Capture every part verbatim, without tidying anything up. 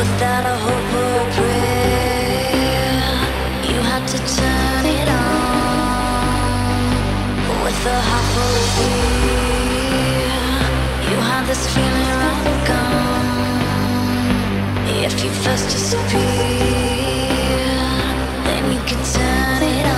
without a hope or a prayer. You had to turn it on with a heart full of fear. You had this feeling right and gone. If you first disappear, then you can turn it on.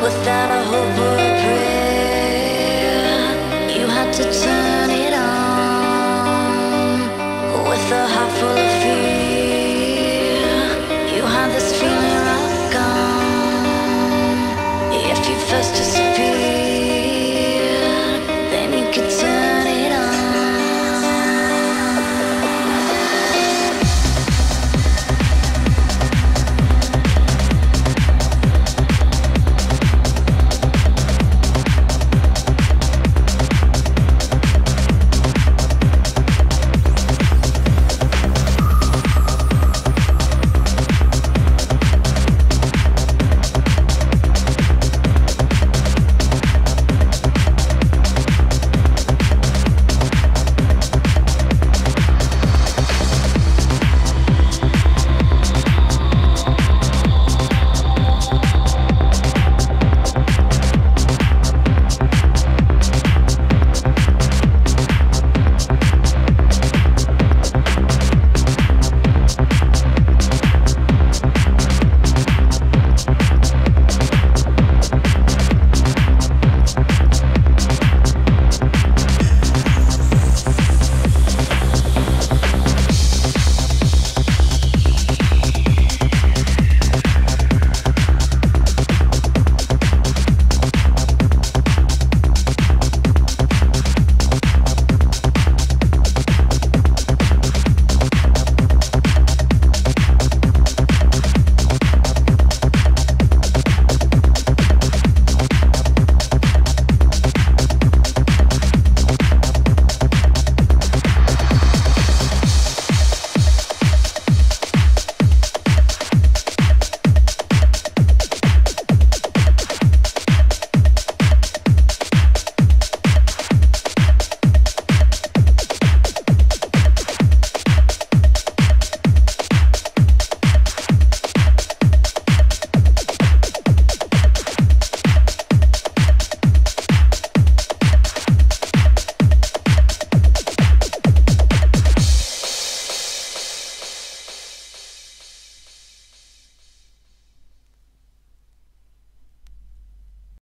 Without a hope.